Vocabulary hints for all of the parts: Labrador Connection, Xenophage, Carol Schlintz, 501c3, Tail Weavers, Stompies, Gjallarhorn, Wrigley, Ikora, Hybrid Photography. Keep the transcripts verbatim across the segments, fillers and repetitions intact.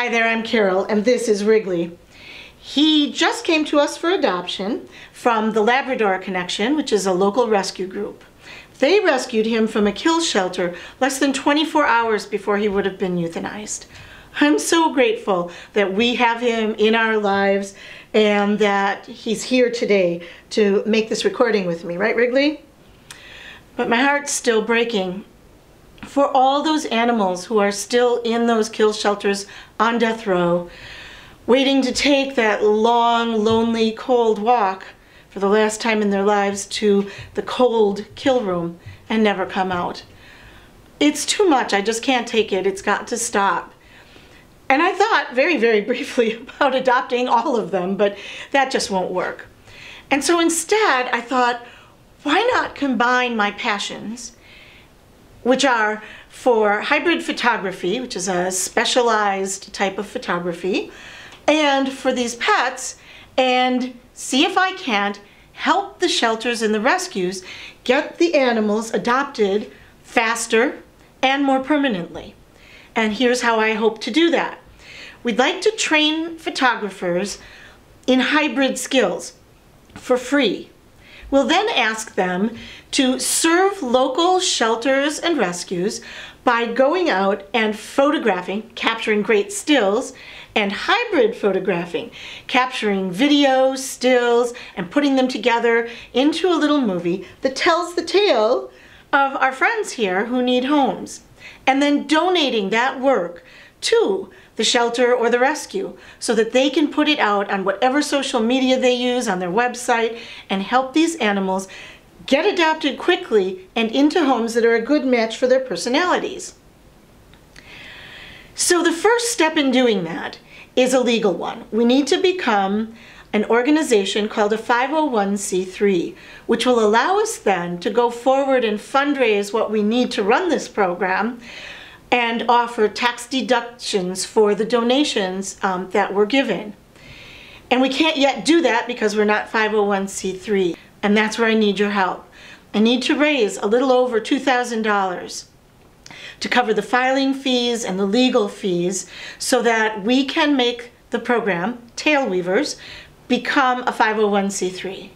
Hi there, I'm Carol, and this is Wrigley. He just came to us for adoption from the Labrador Connection, which is a local rescue group. They rescued him from a kill shelter less than twenty-four hours before he would have been euthanized. I'm so grateful that we have him in our lives and that he's here today to make this recording with me, right, Wrigley? But my heart's still breaking for all those animals who are still in those kill shelters on death row, waiting to take that long, lonely, cold walk for the last time in their lives to the cold kill room and never come out. It's too much. I just can't take it. It's got to stop. And I thought very, very briefly about adopting all of them, but that just won't work. And so instead, I thought, why not combine my passions, which are for hybrid photography, which is a specialized type of photography, and for these pets, and see if I can't help the shelters and the rescues get the animals adopted faster and more permanently. And here's how I hope to do that. We'd like to train photographers in hybrid skills for free. We'll then ask them to serve local shelters and rescues by going out and photographing, capturing great stills, and hybrid photographing, capturing video, stills, and putting them together into a little movie that tells the tale of our friends here who need homes, and then donating that work to the shelter or the rescue so that they can put it out on whatever social media they use, on their website, and help these animals get adopted quickly and into homes that are a good match for their personalities. So the first step in doing that is a legal one. We need to become an organization called a five oh one c three, which will allow us then to go forward and fundraise what we need to run this program and offer tax deductions for the donations um, that were given. And we can't yet do that because we're not five oh one c three, and that's where I need your help. I need to raise a little over two thousand dollars to cover the filing fees and the legal fees so that we can make the program, Tail Weavers, become a five oh one c three.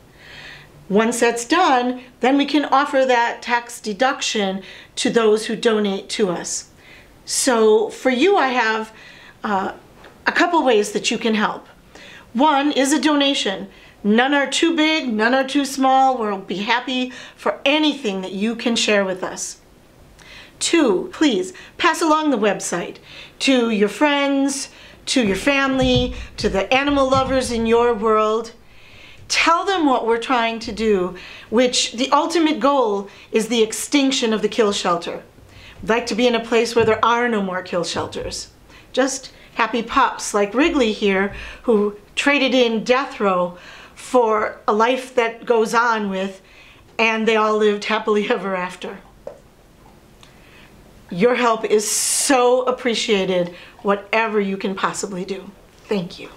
Once that's done, then we can offer that tax deduction to those who donate to us. So for you, I have uh, a couple ways that you can help. One is a donation. None are too big, none are too small. We'll be happy for anything that you can share with us. Two, please pass along the website to your friends, to your family, to the animal lovers in your world. Tell them what we're trying to do, which the ultimate goal is the extinction of the kill shelter. I'd like to be in a place where there are no more kill shelters. Just happy pups like Wrigley here, who traded in death row for a life that goes on with, and they all lived happily ever after. Your help is so appreciated, whatever you can possibly do. Thank you.